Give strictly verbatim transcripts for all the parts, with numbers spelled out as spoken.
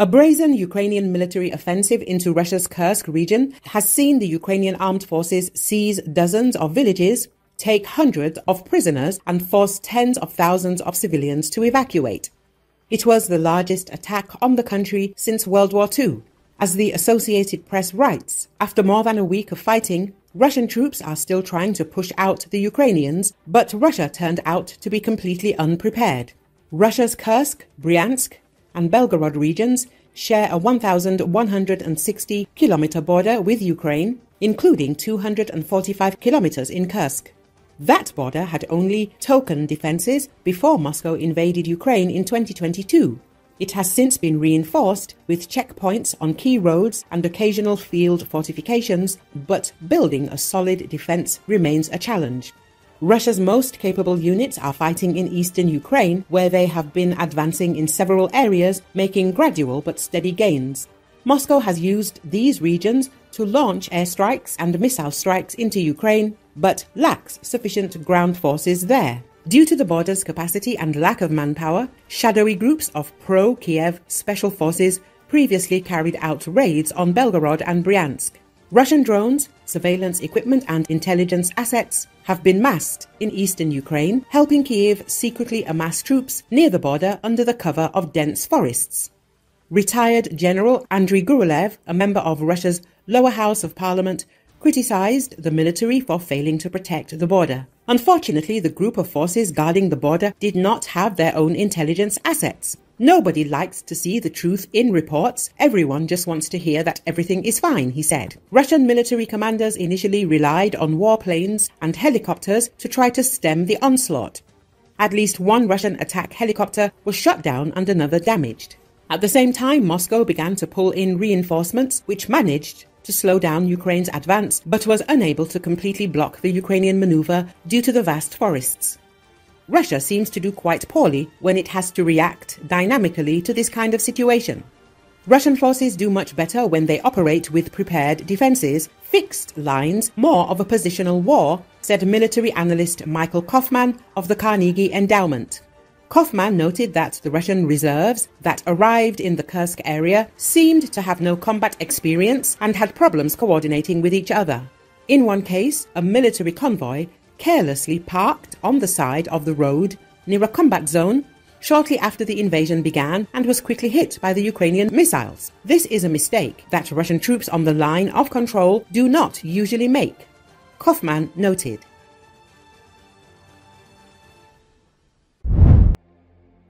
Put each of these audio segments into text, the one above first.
A brazen Ukrainian military offensive into Russia's Kursk region has seen the Ukrainian armed forces seize dozens of villages, take hundreds of prisoners, and force tens of thousands of civilians to evacuate. It was the largest attack on the country since World War Two. As the Associated Press writes, after more than a week of fighting, Russian troops are still trying to push out the Ukrainians, but Russia turned out to be completely unprepared. Russia's Kursk, Bryansk, and Belgorod regions share a one thousand one hundred sixty kilometer border with Ukraine, including two hundred forty-five kilometers in Kursk. That border had only token defenses before Moscow invaded Ukraine in twenty twenty-two. It has since been reinforced with checkpoints on key roads and occasional field fortifications, but building a solid defense remains a challenge. Russia's most capable units are fighting in eastern Ukraine, where they have been advancing in several areas, making gradual but steady gains. Moscow has used these regions to launch airstrikes and missile strikes into Ukraine, but lacks sufficient ground forces there. Due to the border's capacity and lack of manpower, shadowy groups of pro-Kiev special forces previously carried out raids on Belgorod and Bryansk. Russian drones, surveillance equipment and intelligence assets have been massed in eastern Ukraine, helping Kyiv secretly amass troops near the border under the cover of dense forests. Retired General Andriy Gurulev, a member of Russia's lower house of parliament, criticized the military for failing to protect the border. Unfortunately, the group of forces guarding the border did not have their own intelligence assets. Nobody likes to see the truth in reports. Everyone just wants to hear that everything is fine, he said. Russian military commanders initially relied on warplanes and helicopters to try to stem the onslaught. At least one Russian attack helicopter was shot down and another damaged. At the same time, Moscow began to pull in reinforcements, which managed to slow down Ukraine's advance, but was unable to completely block the Ukrainian maneuver due to the vast forests. Russia seems to do quite poorly when it has to react dynamically to this kind of situation. Russian forces do much better when they operate with prepared defenses, fixed lines, more of a positional war, said military analyst Michael Kofman of the Carnegie Endowment. Kofman noted that the Russian reserves that arrived in the Kursk area seemed to have no combat experience and had problems coordinating with each other. In one case, a military convoy carelessly parked on the side of the road near a combat zone shortly after the invasion began and was quickly hit by the Ukrainian missiles. This is a mistake that Russian troops on the line of control do not usually make, Kofman noted.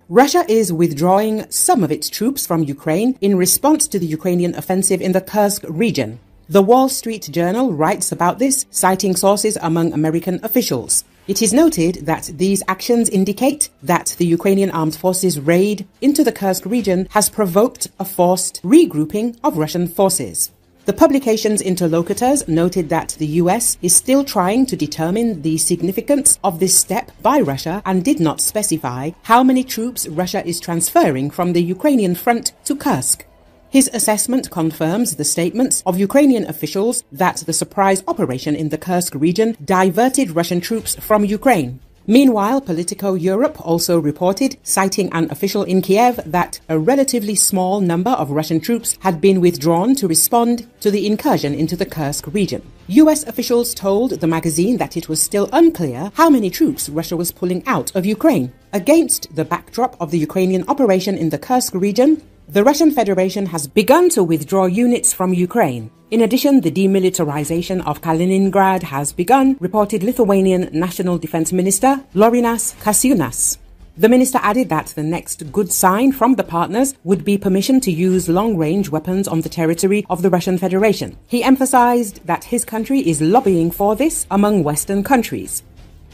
Russia is withdrawing some of its troops from Ukraine in response to the Ukrainian offensive in the Kursk region. The Wall Street Journal writes about this, citing sources among American officials. It is noted that these actions indicate that the Ukrainian armed forces' raid into the Kursk region has provoked a forced regrouping of Russian forces. The publication's interlocutors noted that the U S is still trying to determine the significance of this step by Russia and did not specify how many troops Russia is transferring from the Ukrainian front to Kursk. His assessment confirms the statements of Ukrainian officials that the surprise operation in the Kursk region diverted Russian troops from Ukraine. Meanwhile, Politico Europe also reported, citing an official in Kiev, that a relatively small number of Russian troops had been withdrawn to respond to the incursion into the Kursk region. U S officials told the magazine that it was still unclear how many troops Russia was pulling out of Ukraine. Against the backdrop of the Ukrainian operation in the Kursk region, the Russian Federation has begun to withdraw units from Ukraine. In addition, the demilitarization of Kaliningrad has begun, reported Lithuanian National Defense Minister Laurynas Kasianas. The minister added that the next good sign from the partners would be permission to use long-range weapons on the territory of the Russian Federation. He emphasized that his country is lobbying for this among Western countries.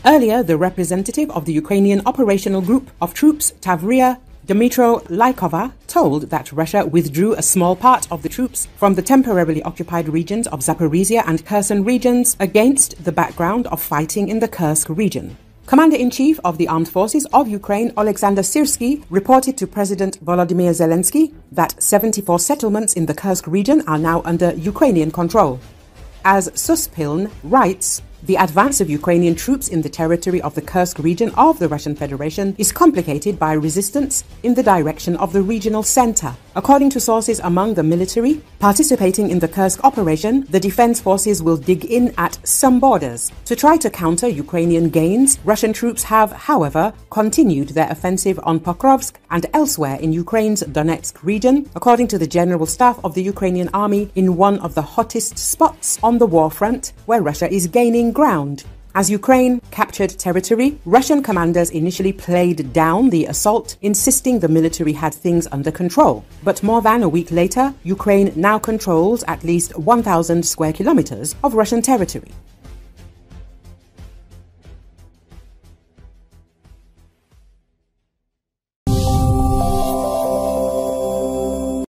Earlier, the representative of the Ukrainian operational group of troops, Tavria, Dmytro Lykovar, told that Russia withdrew a small part of the troops from the temporarily occupied regions of Zaporizhia and Kherson regions against the background of fighting in the Kursk region. Commander-in-Chief of the Armed Forces of Ukraine Oleksandr Syrsky reported to President Volodymyr Zelensky that seventy-four settlements in the Kursk region are now under Ukrainian control. As Suspiln writes, The advance of Ukrainian troops in the territory of the Kursk region of the Russian Federation is complicated by resistance in the direction of the regional center. According to sources among the military participating in the Kursk operation, the defense forces will dig in at some borders. To try to counter Ukrainian gains, Russian troops have, however, continued their offensive on Pokrovsk and elsewhere in Ukraine's Donetsk region, according to the General Staff of the Ukrainian Army, in one of the hottest spots on the war front where Russia is gaining ground. As Ukraine captured territory, Russian commanders initially played down the assault, insisting the military had things under control. But more than a week later, Ukraine now controls at least one thousand square kilometers of Russian territory.